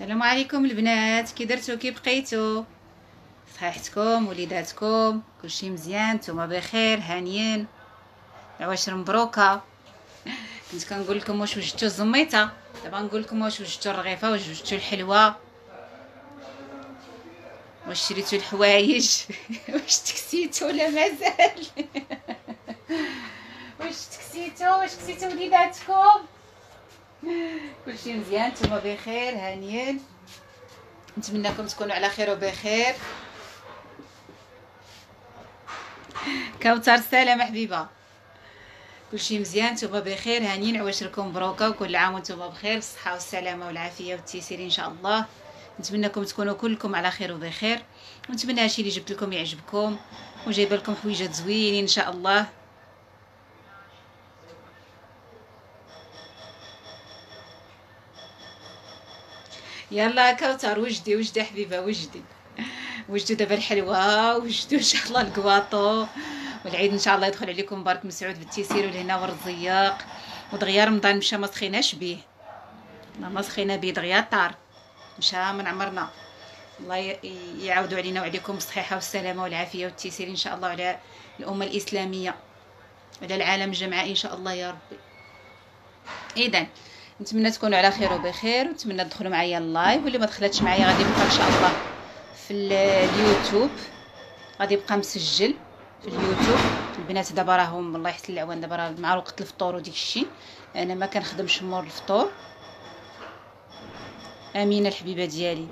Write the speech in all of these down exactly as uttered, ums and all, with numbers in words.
السلام عليكم البنات، كي درتو؟ كي بقيتو؟ صحيحتكم وليداتكم؟ كلشي مزيان؟ نتوما بخير؟ هانيين؟ العواشر مبروكه. كنت كنقول لكم واش وجدتو الزميطه، دابا نقول لكم واش وجدتو الرغيفه، واش وجدتو الحلوه، واش شريتو الحوايج، واش تكسيتو ولا مازال؟ واش تكسيتو؟ واش كسيتو وليداتكم؟ كلشي مزيان؟ نتوما بخير هانيين؟ نتمنىكم تكونوا على خير وبخير. كوثر السلام حبيبه، كلشي مزيان؟ نتوما بخير هانيين؟ عواشركم مبروكه وكل عام وانتم بخير بالصحه والسلامه والعافيه والتيسير ان شاء الله. نتمنىكم تكونوا كلكم على خير وبخير، ونتمنى هادشي اللي جبت لكم يعجبكم، وجايبه لكم حويجات زوينين ان شاء الله. يلا كوثر وجدي وجدي حبيبه، وجدي وجدوا دابا الحلوه، وجدوا ان شاء الله الكواطو، والعيد ان شاء الله يدخل عليكم مبارك مسعود بالتيسير والهنا والرزياق. ودغيا رمضان مشى ما سخيناش بيه، ما سخينا بيه، دغيا طار مشى من عمرنا. الله يعاودوا علينا وعليكم بالصحه والسلامه والعافيه والتيسير ان شاء الله على الامه الاسلاميه، على العالم جمعاء ان شاء الله يا ربي. اذا نتمنى تكونوا على خير وبخير، ونتمنى تدخلوا معايا اللايف، واللي ما دخلتش معايا غادي يبقى ان شاء الله في اليوتيوب، غادي يبقى مسجل في اليوتيوب. البنات دابا راهم الله يحسن العوان، دابا راه مع وقت الفطور وديك الشيء، انا ما كنخدمش مور الفطور. امينه الحبيبه ديالي،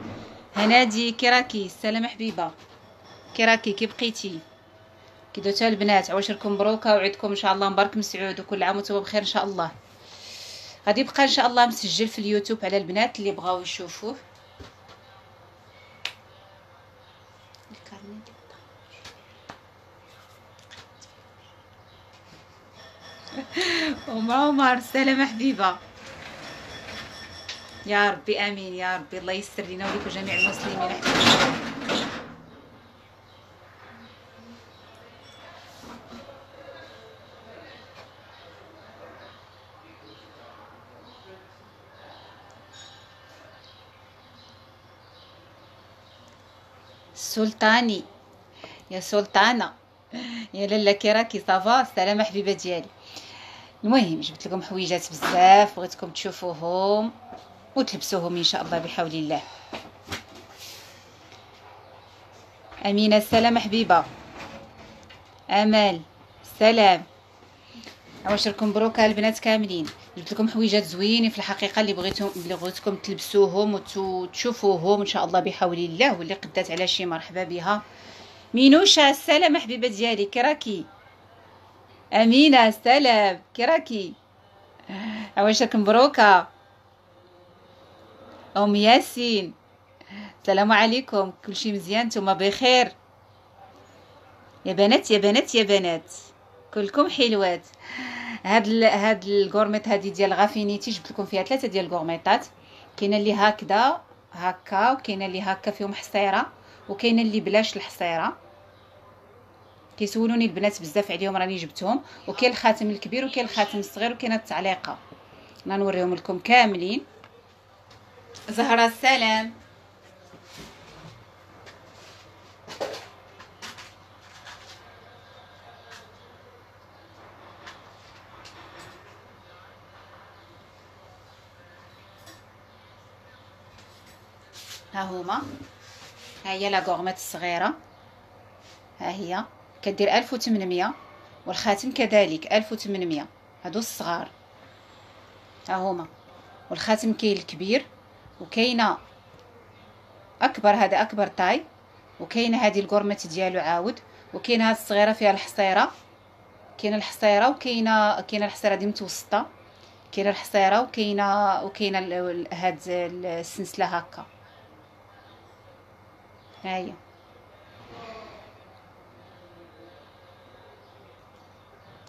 هنادي كراكي السلام حبيبه، كراكي كي بقيتي؟ كي دوتها البنات؟ عواشركم مبروكه وعيدكم ان شاء الله مبارك مسعود، وكل عام وانتم بخير ان شاء الله. غادي يبقى ان شاء الله مسجل في اليوتيوب على البنات اللي بغاو يشوفوه. ام عمر سلام حبيبه، يا ربي امين يا ربي، الله يسر لينا وليكم جميع المسلمين. سلطاني يا سلطانه، يا لاله كراكي صافا السلام حبيبه ديالي. المهم جبت لكم حويجات بزاف، بغيتكم تشوفوهم وتلبسوهم ان شاء الله بحول الله. امينه السلام حبيبه، امال السلام، عواشركم مبروكه البنات كاملين. جبت لكم حويجات زوينين في الحقيقه اللي بغيتهم اللي بغيتكم تلبسوهم وتشوفوهم ان شاء الله بحول الله، واللي قدات على شي مرحبا بها. مينوشه السلام حبيبه ديالي، كراكي، امينه السلام، كراكي، عواشركم مبروكه. ام ياسين السلام عليكم، كلشي مزيان؟ نتوما بخير يا بنات يا بنات يا بنات، كلكم حلوات. هاد ال... هاد الكورميط هادي ديال غافينيتي، جبت لكم فيها ثلاثه ديال الكورميطات، كاينه اللي هكذا هكا، وكاينه اللي هكا فيهم حصيره، وكاينه اللي بلاش الحصيره. كيسولوني البنات بزاف عليهم، راني جبتهم، وكاين الخاتم الكبير وكاين الخاتم الصغير وكاينه التعليقه، انا نوريهم لكم كاملين. زهره السلام، ها هما، ها هي لا غورميت الصغيره، ها هي كدير ألف وثمنمية، والخاتم كذلك ألف وثمنمية، هادو الصغار، ها هما، والخاتم كاين الكبير وكاينه اكبر، هذا اكبر طاي، وكاينه هذه الكورميت ديالو عاود، وكاينه هاد الصغيره فيها الحصيره، كاينه الحصيره، وكاينه كاينه الحصيره دي متوسطه، كاينه الحصيره، وكاينه وكاينه هاد السلسله هكا، ها هي.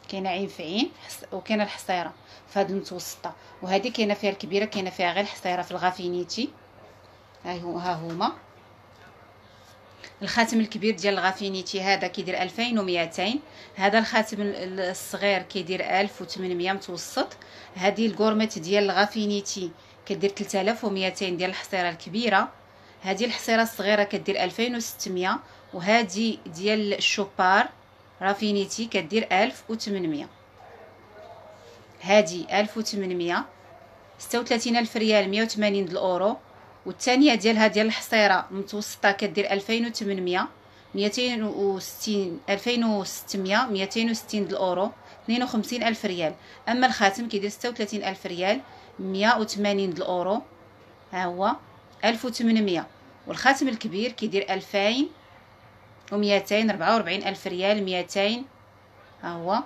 كاينه عين في عين، وكاينه الحصيره في هاد المتوسطه، وهذه كاينه فيها الكبيره، كاينه فيها غير الحصيره في الغافينيتي. ها هو ها هما الخاتم الكبير ديال الغافينيتي هذا كيدير ألفين ومئتين، هذا الخاتم الصغير كيدير ألف وثمنمية متوسط. هذه الكورميت ديال الغافينيتي كدير ثلاثة آلاف ومئتين ديال الحصيره الكبيره، هذه الحصيره الصغيره كدير ألفين وستمية، وهذه ديال الشوبار رافينيتي كدير ألف وثمنمية. هذه ألف وثمنمية ستة وثلاثين ألف ريال مئة وثمانين الاورو، والثانيه ديالها ديال الحصيره المتوسطه كدير ألفين وثمنمية مئتين وستين ألفين وستمية مئتين وستين الاورو اثنين وخمسين ألف ريال. اما الخاتم كيدير ستة وثلاثين ألف ريال مئة وثمانين الاورو، ها هو ألف وثمنمية. والخاتم الكبير كيدير ألفين ومئتين أربعة وأربعين ألف ريال مئتين ها هو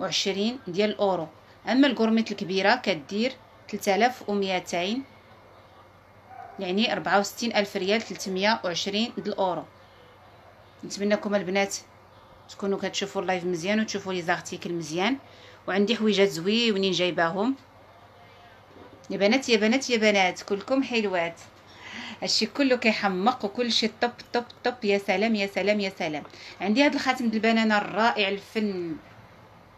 وعشرين ديال الاورو. اما الكورميت الكبيره كدير ثلاثة آلاف ومئتين يعني أربعة وستين ألف ريال ثلاثمية وعشرين ديال الاورو. نتمنىكم البنات تكونوا كتشوفوا اللايف مزيان وتشوفوا لي زارتيكل مزيان، وعندي حويجات زويونين جايباهم. يا بنات يا بنات يا بنات كلكم حلوات، هادشي كله كيحمق وكلشي طب طب طب. يا سلام يا سلام يا سلام. عندي هاد الخاتم د البنانه الرائع الفن،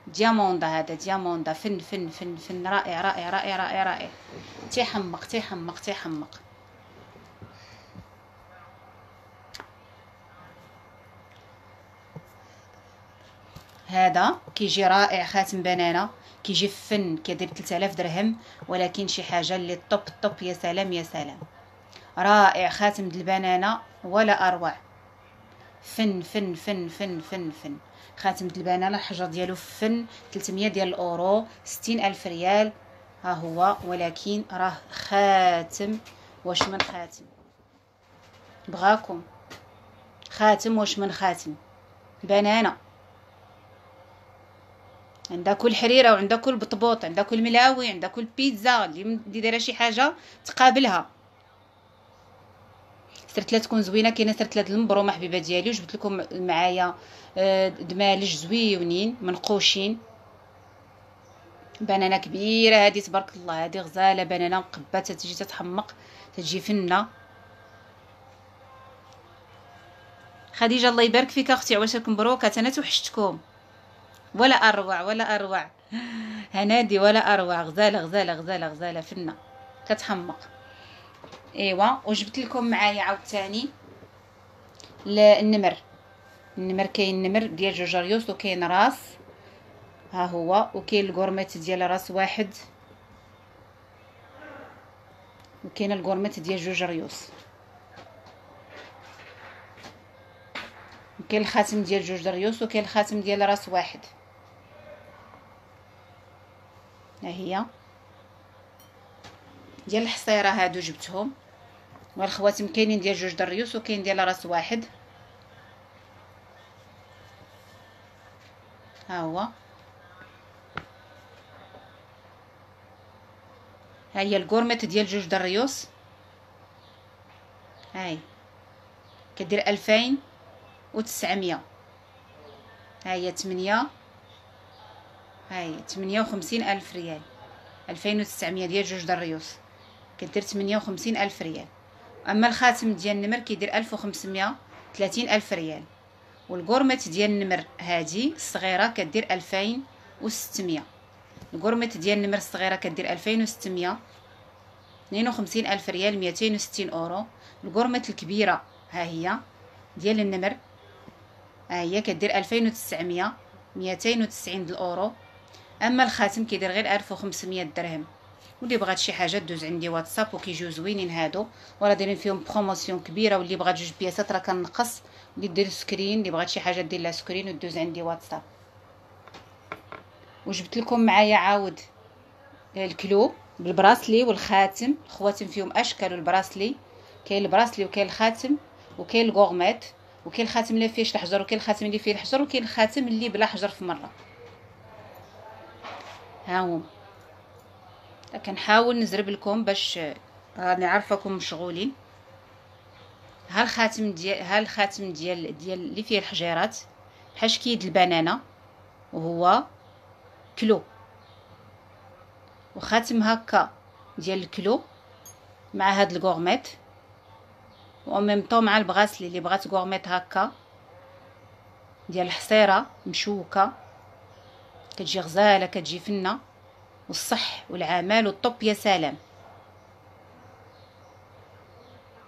دياموندا، هذا دياموندا فن فن فن فن رائع رائع رائع رائع رائع. تيحمق تيحمق تيحمق. هذا كيجي رائع، خاتم بنانه كيجي فن، كيدير ثلاثة آلاف درهم، ولكن شي حاجه اللي طوب طوب. يا سلام يا سلام، رائع خاتم د البنانه ولا اروع، فن فن فن فن فن فن. خاتم د البنانه الحجر ديالو فن، ثلاثمية ديال الاورو ستين ألف ريال، ها هو، ولكن راه خاتم. واش من خاتم بغاكم، خاتم واش من خاتم، بنانه عندها كل حريره وعندها كل بطبوط، عندها كل ملاوي، عندها كل بيتزا. اللي دايره شي حاجه تقابلها. سرتله تكون زوينه، كاينه سرتله المبرومه حبيبه ديالي، وجبت لكم معايا دمالج زويونين منقوشين. بنانه كبيره هذه تبارك الله، هذه غزاله، بنانه مقبه، تجي تتحمق، تجي فنه. خديجه الله يبارك فيك اختي، عواشرك مبروكات، انا توحشتكم ولا اروع ولا اروع. هنادي ولا اروع، غزاله غزاله غزاله غزاله فنه كتحمق. ايوا وجبت لكم معايا عاوتاني النمر. النمر كاين نمر ديال جوج ريوس وكاين راس، ها هو، وكاين الكورميت ديال راس واحد، وكاين الكورميت ديال جوج ريوس، وكاين الخاتم ديال جوج ريوس، وكاين الخاتم ديال راس واحد. ها هي ديال الحصيره، هادو جبتهم. والخواتم كاينين ديال جوج دريوس وكاين ديال راس واحد، ها هو. ها هي الكورميت ديال جوج دريوس، هاي كدير ألفين وتسعمية، ها هي ثمانية، ها هي ثمانية وخمسين ألف ريال. ألفين وتسعمية ديال جوج دريوس كدير ثمانية وخمسين ألف ريال. اما الخاتم ديال النمر كيدير ألف وخمسمية وثلاثين ألف ريال، والكورميت ديال النمر هادي الصغيره كدير ألفين وستمية. الكورميت ديال النمر الصغيره كدير ألفين وستمية اثنين وخمسين ألف ريال مئتين وستين اورو. الكورميت الكبيره ها هي ديال النمر، ها هي كدير ألفين وتسعمية مئتين وتسعين الاورو. اما الخاتم كيدير غير ألف وخمسمية درهم. واللي بغات شي حاجه دوز عندي واتساب، وكيجيو زوينين هادو، وراه دايرين فيهم بروموسيون كبيره، واللي بغات جوج بياسات راه كنقص. اللي دير سكرين، اللي بغات شي حاجه دير لها سكرين ودوز عندي واتساب. وجبت لكم معايا عاود الكلو بالبراسلي والخاتم. الخواتم فيهم اشكال، والبراسلي كاين البراسلي وكاين الخاتم وكاين الكورميت وكاين الخاتم اللي فيهش الحجر وكاين الخاتم اللي فيه الحجر وكاين الخاتم اللي بلا حجر في مره. ها هما كنحاول نزرب لكم باش راني عارفاكم مشغولين. ها الخاتم ديال ها الخاتم ديال ديال اللي فيه الحجيرات بحال كيد البنانه، وهو كلو، وخاتم هكا ديال الكلو مع هاد الكورميت، وميم طو مع البغاسلي اللي بغات كورميط هكا ديال الحصيره مشوكه كتجي غزاله كتجي فنه والصح والعمال والطوب يا سلام.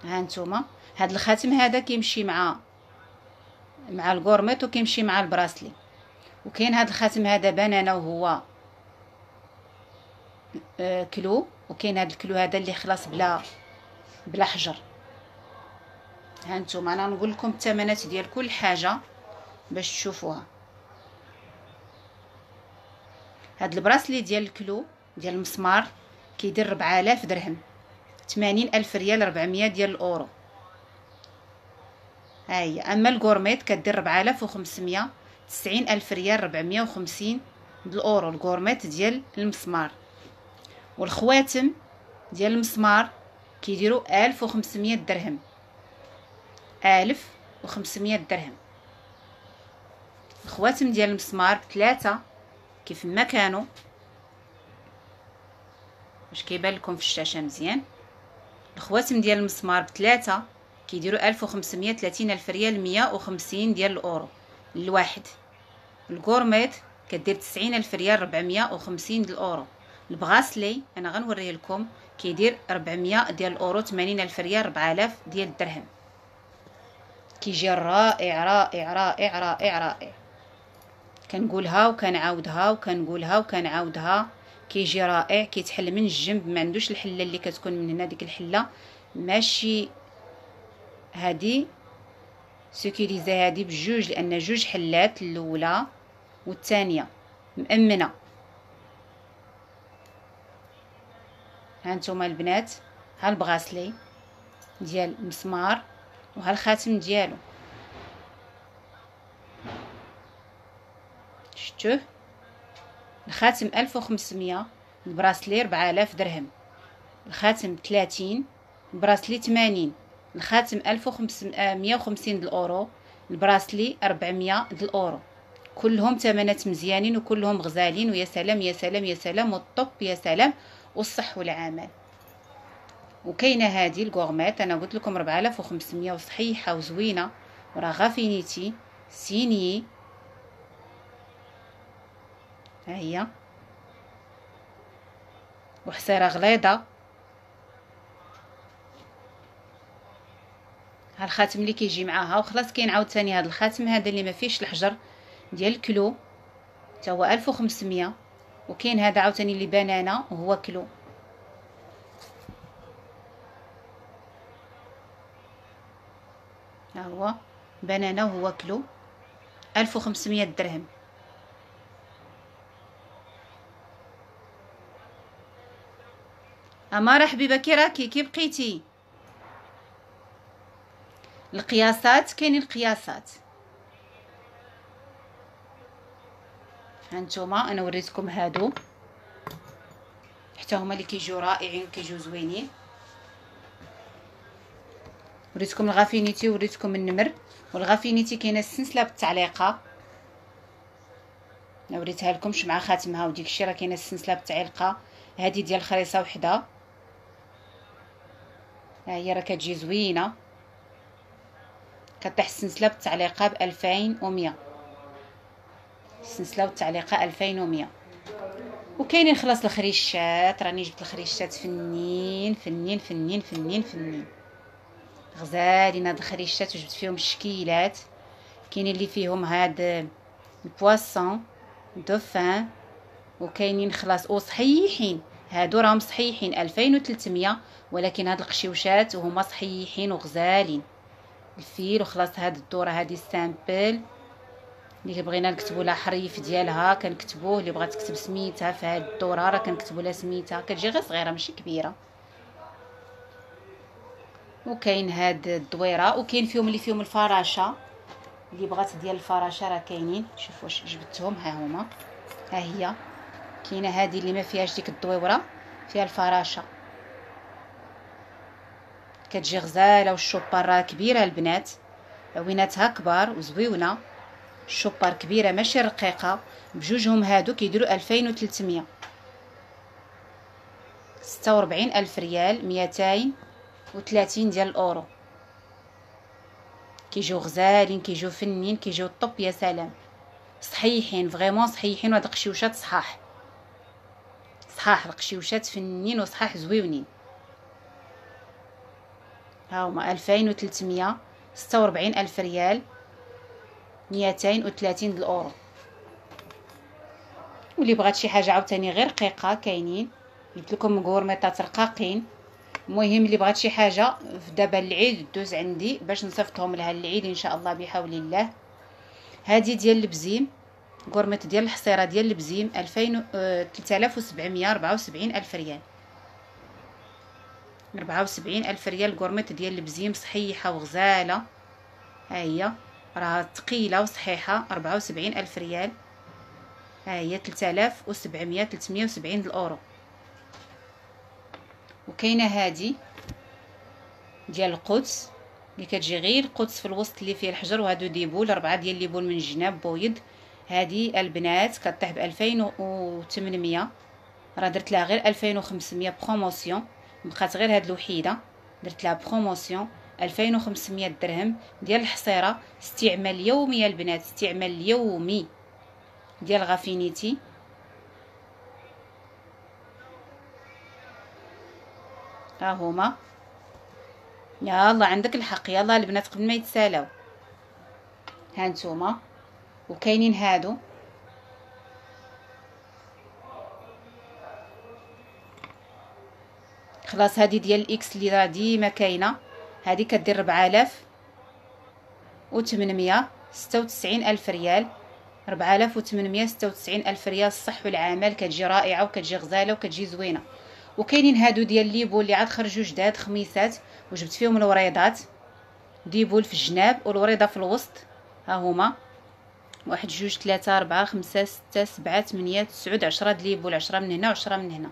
ها نتوما هاد الخاتم هذا كيمشي مع مع الكورميط وكيمشي مع البراسلي. وكاين هاد الخاتم هذا بنانه وهو كيلو، وكاين هاد الكيلو هذا اللي خلاص بلا بلا حجر. ها نتوما انا نقول لكم الثمنات ديال كل حاجه باش تشوفوها. هاد البراسلي ديال الكيلو ديال المسمار كيدير ربعة آلاف درهم، ثمانين ألف ريال، ربعمية ديال الاورو. ها هي. اما الكورميط كدير ربعة آلاف وخمسمية، تسعين ألف ريال، ربعمية وخمسين د الاورو الكورميط ديال المسمار. والخواتم ديال المسمار كيديروا ألف وخمسمية درهم، ألف وخمسمية درهم. الخواتم ديال المسمار بثلاثه كيف ما كانوا، واش كيبان لكم في الشاشه مزيان؟ الخواتم ديال المسمار بثلاثه كيديروا ألف وخمسمية، ثلاثين ألف ريال، مية وخمسين ديال الاورو الواحد. الكورميط كدير تسعين ألف ريال، ربعمية وخمسين ديال الاورو. البغاسلي انا غنوريه لكم كيدير ربعمية ديال الاورو، ثمانين ألف ريال، ربعة آلاف ديال الدرهم. كيجي رائع رائع رائع رائع رائع، كنقولها وكنعاودها وكنقولها وكنعاودها. كيجي رائع، كيتحل من الجنب، ما عندوش الحله اللي كتكون من هنا، ديك الحله ماشي هادي سيكوريزي هادي بجوج، لان جوج حلات، الاولى والثانيه مامنه. ها نتوما البنات، ها البغاسلي ديال المسمار وها الخاتم ديالو، شفتوه؟ الخاتم ألف وخمسمية، البراسلي ربعة آلاف درهم. الخاتم ثلاثين، البراسلي ثمانين. الخاتم ألف وخمسمية وخمسين الاورو، البراسلي ربعمية الاورو. كلهم ثمنات مزيانين وكلهم غزالين، ويا سلام يا سلام يا سلام، والطب يا سلام، والصح والعمل. وكاينه هذه الكورميط انا قلت لكم ربعة آلاف وخمسمية، وصحيحه وزوينه، وراه غافينيتي سيني. ها هي، وحصيره غليظه. ها الخاتم اللي كيجي معاها. وخلاص كاين عاوتاني هذا الخاتم هذا اللي ما فيهش الحجر ديال الكيلو، حتى هو ألف وخمسمية. وكاين هذا عاوتاني اللي بنانه وهو كيلو. ها هو بنانه وهو كيلو، ألف وخمسمية درهم. اما مرحبا بكي، راكي كي بقيتي. القياسات كاينين القياسات. هانتوما انا وريتكم هادو، حتى هما اللي كيجيو رائعين وكيجيو زوينين. وريتكم الغافينيتي وريتكم النمر، والغافينيتي كاينه السلسله بالتعليقه، انا وريتها لكمش مع خاتمها وديك الشيء، راه كاينه السلسله بالتعليقه. هذه ديال خريصه وحده، ها هي راه كتجي زوينه، كطيح السلسله بالتعليقه ب ألفين ومية، السلسله والتعليقه ألفين ومية. وكاينين خلاص الخريشات، راني جبت الخريشات فنين فنين فنين فنين فنين، غزالين هاد الخريشات، وجبت فيهم الشكيلات. كاينين اللي فيهم هاد البواسون دوفان، وكاينين خلاص وصحيحين، هادو راهم صحيحين ألفين وثلاثمية، ولكن هاد القشيوشات وهما صحيحين وغزالين. الفيل وخلاص هاد الدوره هادي سامبل، اللي بغينا نكتبوا لها حريف ديالها كنكتبوه، اللي بغات تكتب سميتها في هاد الدوره راه كنكتبوا لها سميتها، كتجي غير صغيره ماشي كبيره. وكاين هاد الدويره، وكاين فيهم اللي فيهم الفراشه، اللي بغات ديال الفراشه راه كاينين. شوفوا واش جبتهم، ها هما، ها هي. كاينه هذه اللي ما فيهاش ديك الدويره، فيها الفراشه، كتجي غزاله. والشوبار راه كبيره البنات، عويناتها كبار وزويونه، الشوبار كبيره ماشي رقيقه. بجوجهم هادو كيديروا ألفين وثلاثمية، ستة وأربعين ألف ريال، ميتين وثلاثين ديال الاورو. كيجيو غزالين، كيجيو فنين، كيجيو طوب. يا سلام، صحيحين فريمون صحيحين. وهاد القشيوشات صحاح صحاح، القشيوشات فنين وصحاح زويونين. ها هما ألفين وثلاثمية ستة وربعين ألف ريال، ميتين وثلاثين الأورو. واللي بغات شي حاجة عاوتاني غير رقيقة كاينين، جبت لكم غورميطات رقاقين. المهم اللي بغات شي حاجة في دابا العيد دوز عندي باش نصيفطهم لها العيد ان شاء الله بحول الله. هادي ديال البزيم، غورميط ديال الحصيرة ديال البزيم، ألفين تلتالاف وسبعمية ربعة وسبعين ألف ريال، ربعة وسبعين ألف ريال. غورميط ديال البزيم صحيحة وغزالة، ها هي راه ثقيلة وصحيحة، ربعة وسبعين ألف ريال، ها هي تلتالاف وسبعمية، تلتمية وسبعين الأورو. وكاينه هادي ديال القدس اللي كتجي غير القدس في الوسط اللي فيه الحجر، وهادو ديبول، اربعه ديال ليبول من الجناب بويض. هادي البنات كطيح ب ألفين وثمنمية، راه درت لها غير ألفين وخمسمية بروموسيون، بقات غير هاد الوحيده درت لها بروموسيون ألفين وخمسمية درهم. ديال الحصيره استعمال يومي البنات، استعمال يومي ديال غافينيتي، ها هما. يلا عندك الحق، يلا البنات قبل ما يتسالاو، ها نتوما. وكاينين هادو خلاص، هادي ديال الاكس اللي راه ديما كاينه، هادي كدير ربعالاف وثمنمية ستة وتسعين الف ريال، ربعالاف وثمنمية ستة وتسعين الف ريال. الصح والعمل، كتجي رائعه وكتجي غزاله وكتجي زوينه. وكاينين هادو ديال ليبول اللي عاد خرجوا جداد، خميسات وجبت فيهم الوريضات، ديبول في الجناب والوريضه في الوسط. ها هما واحد جوج ثلاثة أربعة خمسة ستة سبعة ثمانية تسعة عشرة ديبول، عشرة من هنا وعشرة من هنا.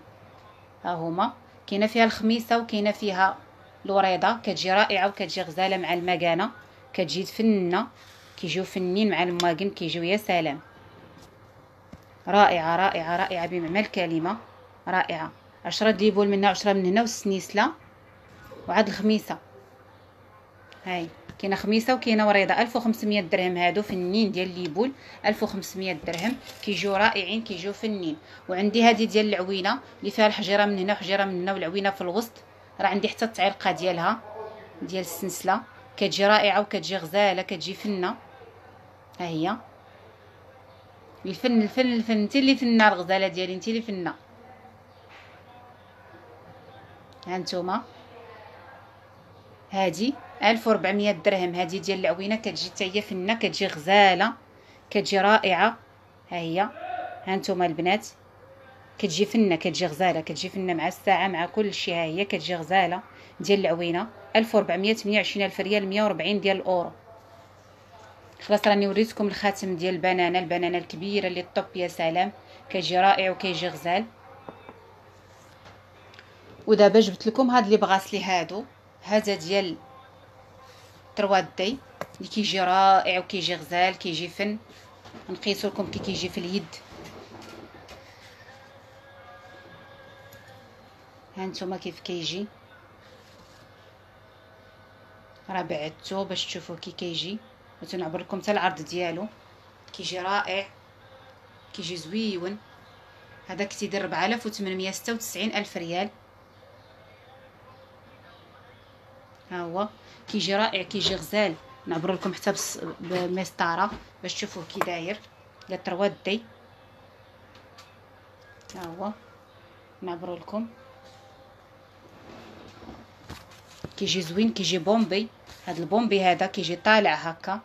ها هما كاينه فيها الخميسه وكاينه فيها الوريضه، كتجي رائعه وكتجي غزاله مع المكانه، كتجي تفننه، كيجيو فنين مع الماكن كيجيو. يا سلام، رائعه رائعه رائعه بمعنى الكلمه، رائعه. عشرة ديبول من هنا وعشرة من هنا، والسنيسله وعاد الخميسه. هاي كاينه خميسه وكاينه وريضه، ألف وخمسمية درهم. هادو فنين ديال ليبول، ألف وخمسمية درهم، كيجيو رائعين كيجيو فنين. وعندي هادي ديال العوينه اللي فيها الحجيره من هنا وحجيره من هنا والعوينه في الوسط، راه عندي حتى التعليقه ديالها ديال السنسله، كتجي رائعه وكتجي غزاله كتجي فنه. ها هي الفن الفن الفن، انت اللي فنه الغزاله ديالي، انت اللي فنه. ها نتوما هادي ألف وأربعمية درهم، هادي ديال العوينه كتجي حتى هي فنه، كتجي غزاله كتجي رائعه. ها هي، ها نتوما البنات كتجي فنه كتجي غزاله كتجي فنه مع الساعه مع كل شيء. ها هي كتجي غزاله ديال العوينه، ألف وأربعمية ثمنية وعشرين الف ريال، مية وأربعين ديال الاورو. خلاص راني وريتكم الخاتم ديال البنانه، البنانه الكبيره اللي الطوب. يا سلام، كيجي رائع وكيجي غزال. ودابا جبت لكم هاد لي بغاسلي هادو، هذا ديال تروادي اللي كيجي رائع وكيجي غزال كيجي فن، نقيسو لكم كي كيجي في اليد. ها نتوما كيف كيجي، راه بعتو باش تشوفوا كي كيجي، وتنعبر لكم حتى العرض ديالو. كيجي رائع كيجي زويون، هذا كيدير أربعة آلاف وثمنمية وستة وتسعين الف ريال. ها هو كيجي رائع كيجي غزال، نعبروا لكم حتى بالمسطره باش تشوفوه كي داير ديال تروادي. ها هو نعبروا لكم كيجي زوين كيجي بومبي. هاد البومبي هذا كيجي طالع هكا،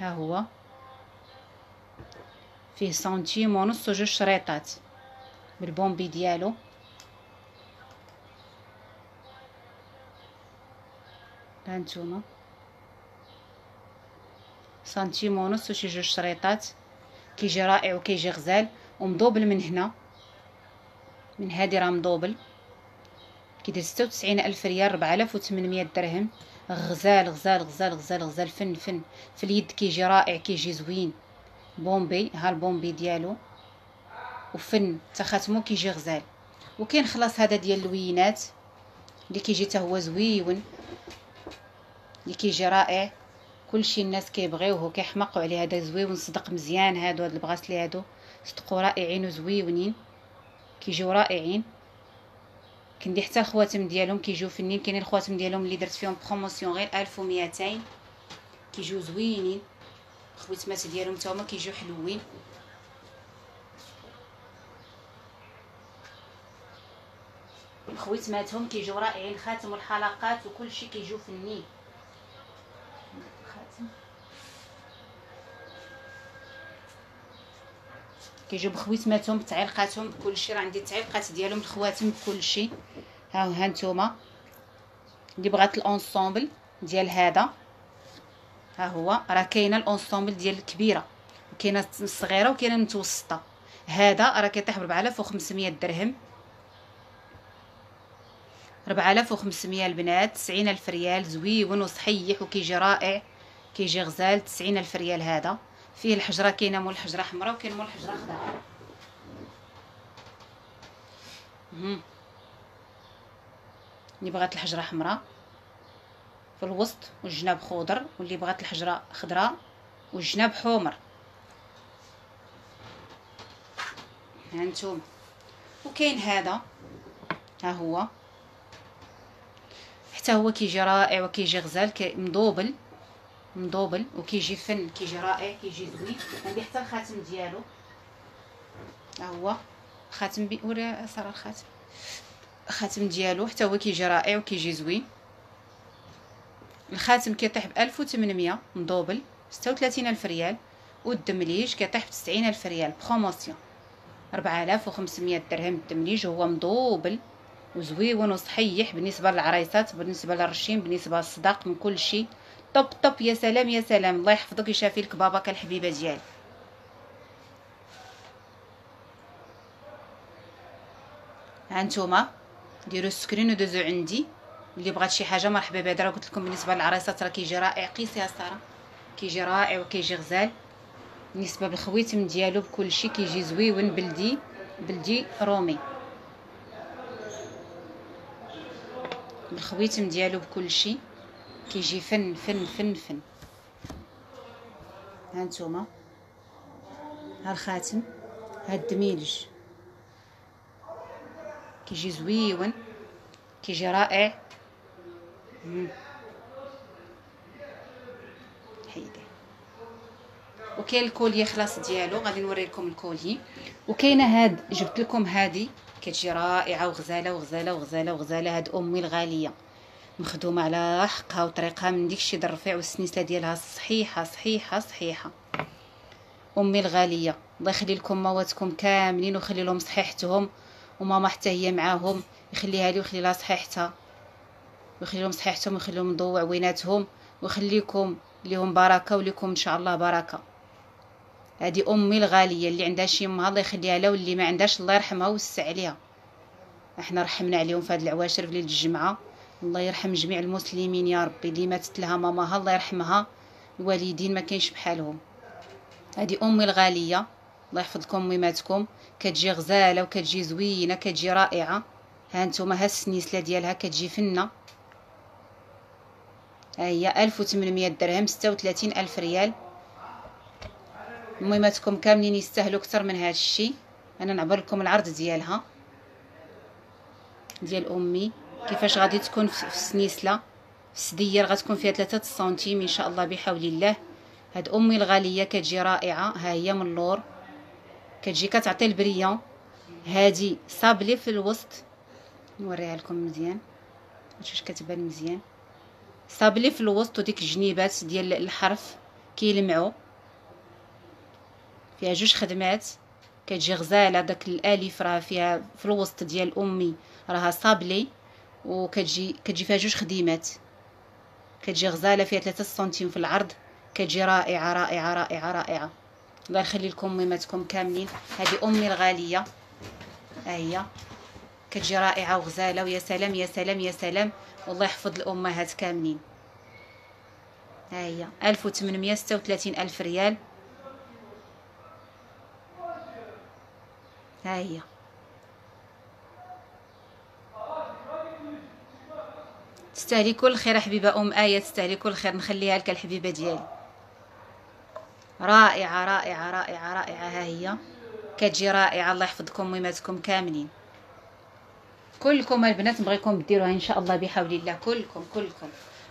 ها هو فيه سنتيم ونص وجوج شريطات بالبومبي ديالو. ها نتوما سنتيم ونص وشي جوج شريطات، كيجي رائع وكيجي غزال. ومضوبل من هنا من هادي راه مضوبل، كيدير ستة وتسعين ألف ريال، ربعة آلاف وثمنمية درهم. غزال غزال غزال غزال غزال، فن فن في اليد، كيجي رائع كيجي زوين. بومبي، ها البومبي ديالو وفن، تا خاتمو كيجي غزال. وكاين خلاص هذا ديال اللوينات اللي كيجي حتى هو زويون، اللي كيجي رائع، كلشي الناس كيبغيوه وكيحماقوا عليه. هذا زويون صدق مزيان، هادو هاد البغاسلي هادو صدقوا رائعين وزويونين، كيجيو رائعين. كندي حتى الخواتم ديالهم كيجيو فنين، كاينين الخواتم ديالهم اللي درت فيهم بروموسيون غير ألف ومئتين كيجيو زوينين، الخويتمات ديالهم حتى هما كيجيو حلوين. خويتماتهم كيجيو رائعين، الخاتم والحلقات وكلشي كيجيو فنين. الخاتم كيجيو بخويتماتهم بتعليقاتهم بكلشي، راه عندي التعليقات ديالهم الخواتم بكلشي. ها ها نتوما اللي بغات الانسومبل ديال هذا، ها هو راه كاينه الانسومبل ديال الكبيره وكاينه الصغيره وكاينه المتوسطه. هذا راه كيطيح ب أربعة آلاف وخمسمية درهم، أربعة آلاف وخمسمية البنات، تسعين ألف ريال، زويون وصحيح وكيجي رائع، كيجي غزال. تسعين ألف ريال هذا، فيه الحجره، كاينه مول الحجره حمراء وكاين مول الحجره خضراء. اها اللي بغات الحجره حمراء في الوسط والجناب خضر، واللي بغات الحجره خضراء والجناب حمر. ها نتوما وكاين هذا، ها هو حتى هو كيجي رائع وكيجي غزال، مضوبل مضوبل وكيجي فن، كيجي رائع، كيجي زوين. عندي حتى الخاتم ديالو، ها هو الخاتم بوري صرا الخاتم الخاتم ديالو حتى هو كيجي رائع وكيجي زوين. الخاتم كيطيح ب ألف وثمنمية مضوبل، ستة وثلاثين ألف ريال، والدمليج كيطيح ب تسعين ألف ريال بروموسيون، أربعة آلاف وخمسمية درهم. الدمليج هو مضوبل وزويون وصحيح بالنسبه للعرايسات، بالنسبه للرشيم، بالنسبه للصداق، من كل شيء طب طب. يا سلام يا سلام، الله يحفظك ويشافي لك باباك الحبيبه ديالي. ها نتوما ديروا السكرين ودوزو عندي، اللي بغات شي حاجه مرحبا بها. درا قلت لكم بالنسبه للعرايسات راه كيجي رائع، قيسيها ساره كيجي رائع وكيجي غزال. بالنسبه للخويتم ديالو بكل شيء كيجي زويون، بلدي بلدي رومي، الخويتم ديالو بكلشي كيجي فن فن فن فن. ها نتوما ها الخاتم، ها الدميلج كيجي زويون، كيجي رائع. حيدي. وكاين الكولي خلاص ديالو، غادي نوريكم الكولي. وكاينه هاد جبت لكم هادي كتجي رائعه وغزاله وغزاله وغزاله وغزاله. هاد امي الغاليه مخدومه على حقها وطريقها من ديكشي ديال الرفيع، والسنسله ديالها صحيحه صحيحه صحيحه. امي الغاليه الله يخلي لكم مواتكم كاملين ويخلي لهم صحيحتهم، وماما حتى هي معاهم يخليها لي ويخلي لها صحيحتها، ويخلي لهم صحيحتهم ويخلي لهم ضوء عويناتهم ويخليكم ليهم بركه وليكم ان شاء الله بركه. هادي امي الغاليه اللي عندها شي امها الله يخليها لها، واللي ما عندهاش الله يرحمها ويوسع عليها. احنا رحمنا عليهم في هاد العواشر في ليله الجمعه، الله يرحم جميع المسلمين يا ربي. اللي ماتت لها ماماها الله يرحمها، الوالدين ما كاينش بحالهم. هادي امي الغاليه الله يحفظ لكم اميماتكم، كتجي غزاله وكتجي زوينه كتجي رائعه. ها نتوما ها السنيسله ديالها كتجي فنه، ها هي ألف وثمنمية درهم، ستة وثلاثين ألف ريال. مهماتكم كاملين يستاهلوا اكثر من هذا الشيء. انا نعبر لكم العرض ديالها ديال امي كيفاش غادي تكون في السنيسله في السدير، غتكون فيها ثلاثة سنتيم ان شاء الله بحول الله. هاد امي الغاليه كتجي رائعه، ها هي من اللور كتجي كتعطي البريون. هادي صابلي في الوسط، نوريها لكم مزيان واش كتبان مزيان، صابلي في الوسط وديك الجنيبات ديال الحرف كيلمعوا، فيها جوج خدمات كتجي غزاله. داك الالف راه فيها في الوسط ديال امي راها صابلي، وكتجي كتجي فيها جوج خديمات، كتجي غزاله فيها ثلاثة سنتيم في العرض، كتجي رائعه رائعه رائعه رائعه. الله يخلي لكم ميماتكم كاملين. هذه امي الغاليه ها هي كتجي رائعه وغزاله، ويا سلام يا سلام يا سلام، والله يحفظ الامهات كاملين. ها هي ألف وثمنمية، ستة وثلاثين ألف ريال. ها هي تستاهلي كل خير حبيبه ام ايه، تستاهلي كل خير، نخليها لك الحبيبه ديالي. رائعه رائعه رائعه رائعه، ها هي كتجي رائعه. الله يحفظكم ميماتكم كاملين كلكم البنات، نبغيكم ديروها ان شاء الله بحول الله كلكم كلكم.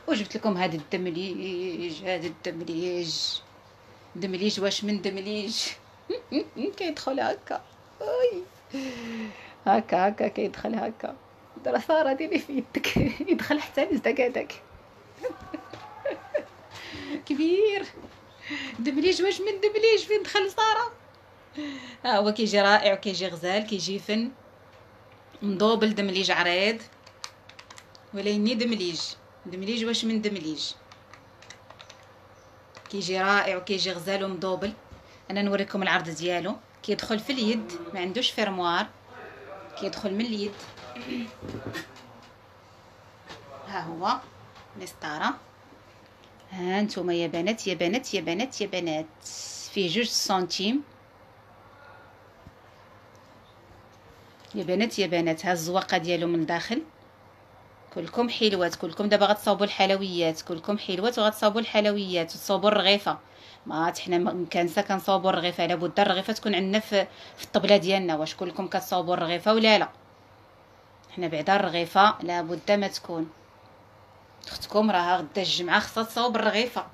وجبت لكم هذا الدمليج، هذا الدمليج دمليج واش من دمليج كيدخل هكا أوي. هكا هكا كيدخل هكا درا ساره ديري في يدك يدخل حتى لزدك هذاك كبير دبليج واش من دبليج فين دخل ساره. ها هو كيجي رائع وكيجي غزال، كيجي فن مضوبل دمليج عريض وليني دمليج دمليج واش من دمليج، كيجي رائع وكيجي غزال ومضوبل. انا نوريكم العرض ديالو، كيدخل في اليد ما عندوش فرموار، كيدخل من اليد. ها هو مسطره. ها نتوما يا بنات يا بنات يا بنات يا بنات، فيه جوج سنتيم يا بنات يا بنات. ها الزواقه ديالو من الداخل كلكم حلوات، كلكم دابا غتصاوبوا الحلويات، كلكم حلوات وغتصاوبوا الحلويات وتصاوبوا الرغيفه. مات حنا مكانسه كنصاوبوا الرغيفه، لابد الرغيفه تكون عندنا في في الطبله ديالنا. واش كلكم كتصاوبوا الرغيفه ولا لا؟ حنا بعدا الرغيفه لابد ما تكون. اختكم راها غدا الجمعه خاصها تصاوب الرغيفه،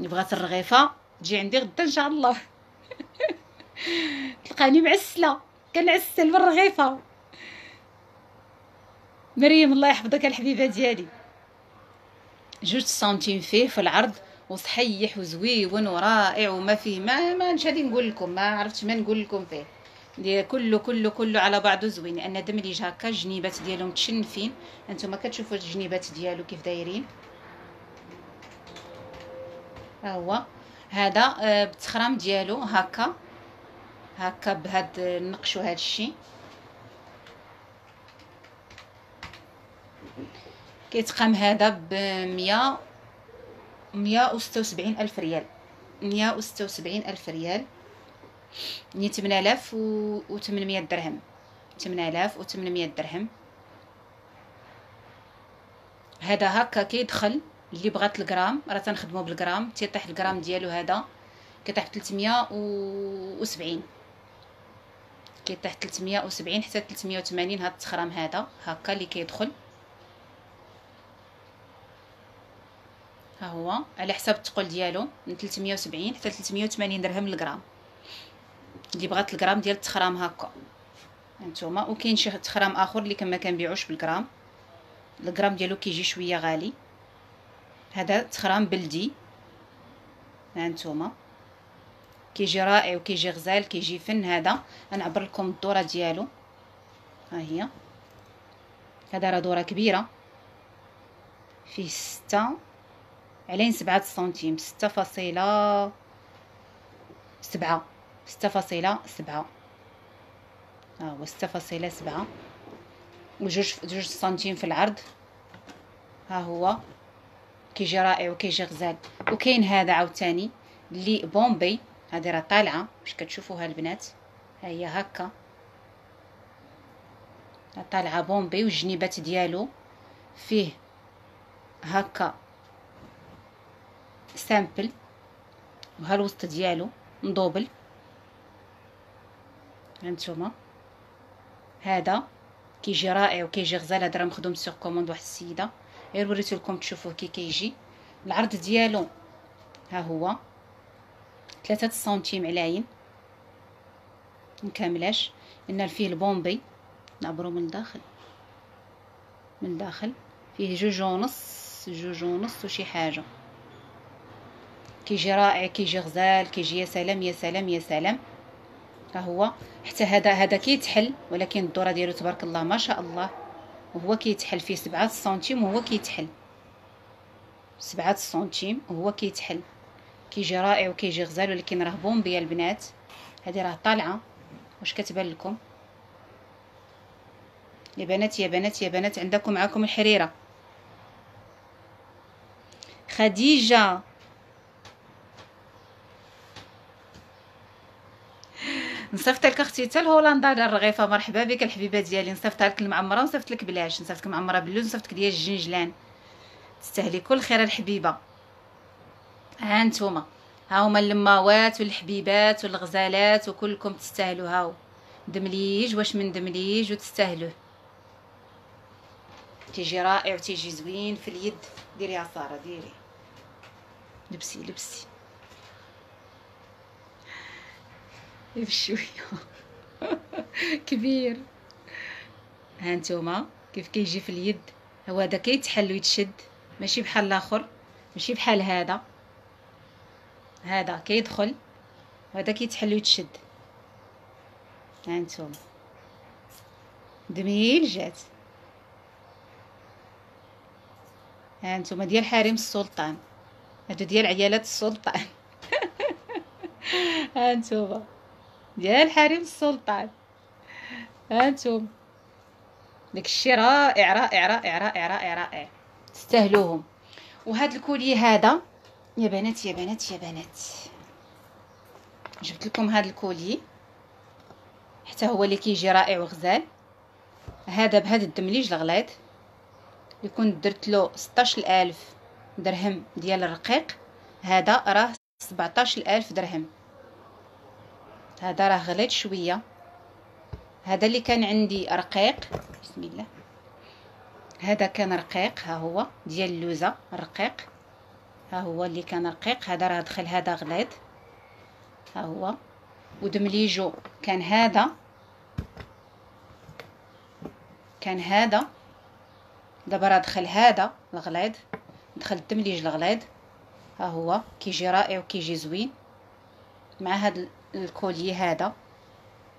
نبغات الرغيفه تجي عندي غدا ان شاء الله تلقاني معسله كنعسل بالرغيفه. مريم الله يحفظك الحبيبه ديالي، جوج سنتيم فيه في العرض وصحيح وزويون ورائع وما فيه ما ما نش غادي نقول لكم، ما عرفتش ما نقول لكم فيه دي كله كله كله على بعضه زوين. لان دمليج هكا الجنيبات ديالهم متشنفين، انتم كتشوفوا الجنيبات ديالو كيف دايرين. ها هو هذا بالتخرام ديالو هكا هكا بهاد النقش وهذا الشيء كيتقام. هذا ب مية مية وستة وسبعين ألف ريال، مية وستة وسبعين ألف ريال يعني تمن آلاف وتمنمية درهم، تمن آلاف وتمنمية درهم. هذا هكا كيدخل اللي بغات الجرام، راه تنخدمو بالجرام، تيطيح الجرام ديالو هذا كيطيح بتلتمية وسبعين، كيطيح تلتمية وسبعين حتى تلتمية وثمانين. هاد التخرام هذا هكا اللي كيدخل، ها هو على حساب الثقل ديالو من تلتمية وسبعين حتى تلتمية وثمانين درهم للغرام، اللي بغات الغرام ديال التخرام هكا هانتوما. وكاين شي تخرام اخر اللي كما كنبيعوش بالغرام، الغرام ديالو كيجي شويه غالي. هذا تخرام بلدي هانتوما، كيجي رائع وكيجي غزال كيجي فن. هذا غنعبر لكم الدوره ديالو، ها هي هذا راه دوره كبيره فيه ستة علين سبعة سنتيم، ستة فاصلة سبعة، ستة فاصلة سبعة، ها هو ستة فاصلة سبعة وجوج جوج سنتيم في العرض. ها هو كيجي رائع وكيجي غزال. وكاين هذا عاوتاني اللي بومبي، هذه راه طالعه باش كتشوفوها البنات، ها هي هكا طالعه بومبي. والجنيبات ديالو فيه هكا سامبل، وها الوسط ديالو مضوبل هانتوما. هذا كيجي رائع وكيجي غزال، هذا راه مخدوم سيغ كوموند واحد السيده، غير وريتو لكم تشوفوه كي كيجي العرض ديالو. ها هو ثلاثة سنتيم علاين مكملاش، ان فيه البومبي نعبرو من الداخل، من الداخل فيه جوج ونص، جوج ونص وشي حاجه. كيجي رائع كيجي غزال كيجي يا سلام يا سلام يا سلام. ها هو حتى هذا هذا كيتحل، ولكن الدوره ديالو تبارك الله ما شاء الله، وهو كيتحل فيه سبعة سنتيم، وهو كيتحل سبعة سنتيم وهو كيتحل. كيجي رائع وكيجي غزال، ولكن راه بومبي البنات. هذه راه طالعه واش كتبان لكم يا بنات يا بنات يا بنات؟ عندكم معاكم الحريره خديجه، نصيفط لك اختي حتى لهولندا دار الرغيفه. مرحبا بك الحبيبه ديالي. نصيفطها لك المعمره ونصيفط لك بالعش، نصيفط لك معمره باللوز، نصيفط لك ديال الجنجلان. تستاهلي كل خير الحبيبه. ها نتوما ها هما اللماوات والحبيبات والغزالات وكلكم تستاهلوا. هاو دمليج واش من دمليج وتستاهلوه، تيجي رائع وتيجي زوين في اليد. ديريها ساره ديري، لبسي لبسي بشويه كبير. ها نتوما كيف كيجي في اليد، هو هذا كيتحل ويتشد، ماشي بحال الاخر، ماشي بحال هذا. هذا كيدخل وهذا كيتحل ويتشد. ها نتوما دميل جات. ها نتوما ديال حريم السلطان، هادو ديال عيالات السلطان. ها نتوما ديال حريم السلطان. ها نتوما داكشي رائع رائع رائع رائع رائع رائع، تستاهلوهم. وهاد الكولي هذا يا بنات يا بنات يا بنات، جبت لكم هاد الكولي حتى هو اللي كيجي رائع وغزال. هذا بهذا الدمليج الغليظ اللي كنت درت له ستاشر الف درهم ديال الرقيق، هذا راه سبعطاش الف درهم. هذا راه غليظ شويه، هذا اللي كان عندي رقيق. بسم الله، هذا كان رقيق، ها هو ديال اللوزه الرقيق، ها هو اللي كان رقيق. هذا راه دخل هذا غليظ، ها هو. ودمليجو كان هذا، كان هذا، دابا راه دخل هذا الغليظ، دخل الدمليج الغليظ. ها هو كيجي رائع وكيجي زوين مع هذا الكولي. هذا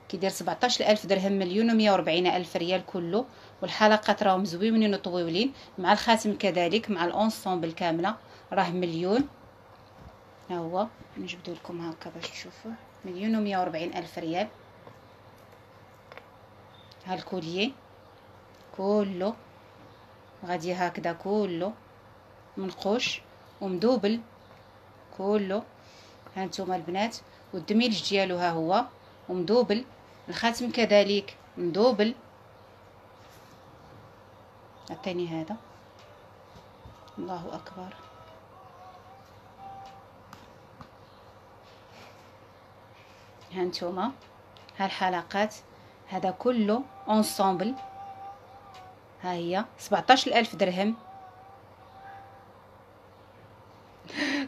كيدير سبعطاش الف درهم، مليون و مية وأربعين الف ريال كله. والحلقات راهم زويونين وطويولين، مع الخاتم كذلك، مع الانسومبل كامله راه مليون. ها هو نجبدو لكم هكا باش تشوفوه، مليون و مية وأربعين الف ريال. ها الكوليه كله غادي هكذا، كله منقوش ومدوبل كله. ها نتوما البنات، والدميلج ديالو ها هو ومدوبل، الخاتم كذلك مدوبل. عطيني هذا، الله اكبر. ها نتوما ها الحلقات، هذا كله انسامبل. ها هي سبعطاش الف درهم.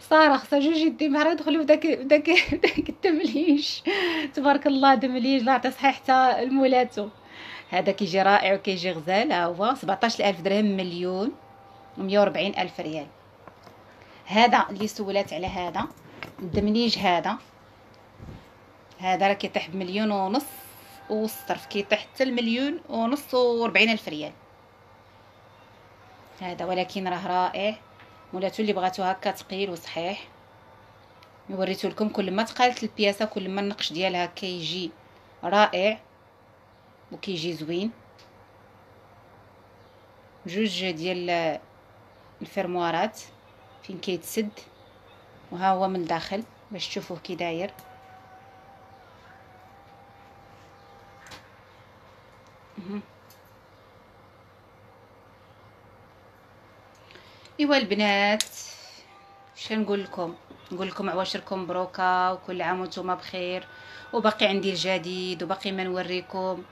ساره خصها جوج يدي بحال يدخلوا بداك بداك بداك التمليج. تبارك الله دمليج، الله يعطي صحيح حتى المولاتو. هذا كيجي رائع وكيجي غزال. ها هو سبعطاش الف درهم، مليون مية وأربعين الف ريال. هذا اللي سولات على هذا الدمليج، هذا هذا راه كيطيح بمليون ونص والصرف، كيطيح حتى المليون ونص وأربعين الف ريال هذا. ولكن راه رائع، مولاتو اللي بغاتو هكا ثقيل وصحيح. وريتو لكم كل ما تقالت البياسه كل ما النقش ديالها كيجي رائع وكيجي زوين. جوج ديال الفرموارات فين كيتسد، وها هو من الداخل باش تشوفوه كي داير. ايوا البنات شنو نقول لكم، نقول لكم عواشركم مبروكه وكل عام وانتم بخير. وباقي عندي الجديد وباقي ما نوريكم،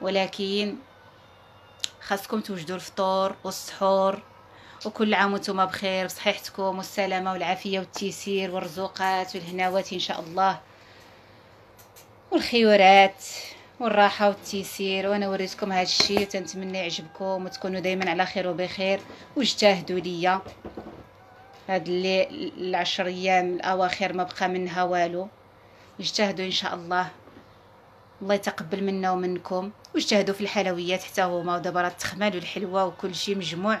ولكن خاصكم توجدوا الفطور والسحور. وكل عام وانتم بخير، بصحتكم والسلامه والعافيه والتيسير والرزوقات والهناوات ان شاء الله، والخيرات والراحه والتيسير. وانا وريتكم هذا الشيء، تنتمنى يعجبكم وتكونوا دائما على خير وبخير. واجتهدوا ليا هاد اللي العشر ايام الاواخر ما بقى منها والو، اجتهدوا ان شاء الله، الله يتقبل منا ومنكم. واجتهدوا في الحلويات حتى هما، ودابا راه التخمال والحلوه وكل شيء مجموع.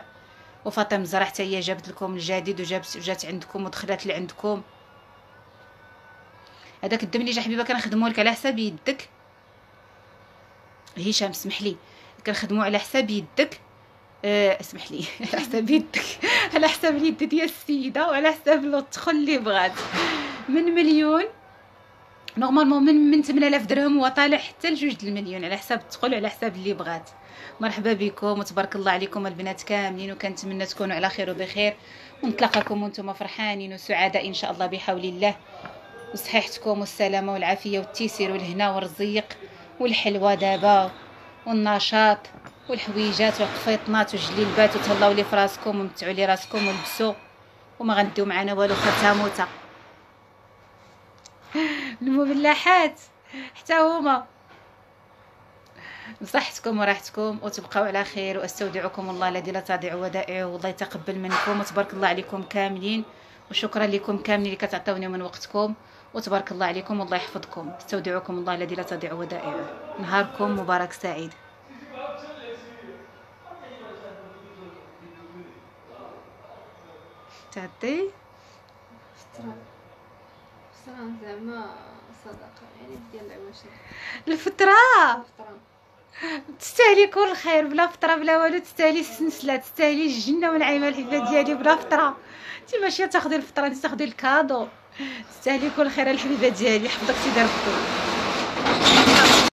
وفاطمه زرع حتى هي جابت لكم الجديد، وجابت جات عندكم ودخلات لعندكم. هذاك الدمليج حبيبه كنخدموه لك على حساب يدك، هشام اسمح لي كنخدموا على حساب يدك. أه اسمح لي على حساب يدك، على حساب اليد ديال السيده وعلى حساب التدخل اللي بغات، من مليون نورمالمون من من ثمانية آلاف درهم هو طالع حتى لجوج المليون على حساب التقول على حساب اللي بغات. مرحبا بكم وتبارك الله عليكم البنات كاملين، وكنتمنى تكونوا على خير وبخير ونتلاقاكم وانتم فرحانين وسعداء ان شاء الله بحول الله، وصحيحتكم والسلامه والعافيه والتيسير والهنا والرزيق والحلوه دابا والنشاط والحويجات والقفيطنات والجليلبات، وتهلاو لي فراسكم ومتعوا لي راسكم ولبسوا وما غنديو معنا والو حتى موته. المبلحات حتى هما بصحتكم وراحتكم وتبقاو على خير، واستودعكم الله الذي لا تضيع ودائعه، والله يتقبل منكم وتبارك الله عليكم كاملين، وشكرا لكم كاملين اللي كتعطيوني من وقتكم وتبارك الله عليكم والله يحفظكم. استودعكم الله الذي لا تضيع ودائعه، نهاركم مبارك سعيد. تعطي الفترة زعما صدقة يعني ديال العواشر، الفترة تستاهلي كل خير، بلا فترة بلا والو تستاهلي السنسلة، تستاهلي الجنة والعيمة الحبة ديالي، بلا فترة انتي ماشية تاخدي الفترة، انتي تاخدي الكادو، تستاهلي كل خير الحبيبة ديالي، حفظك سيدي ربي.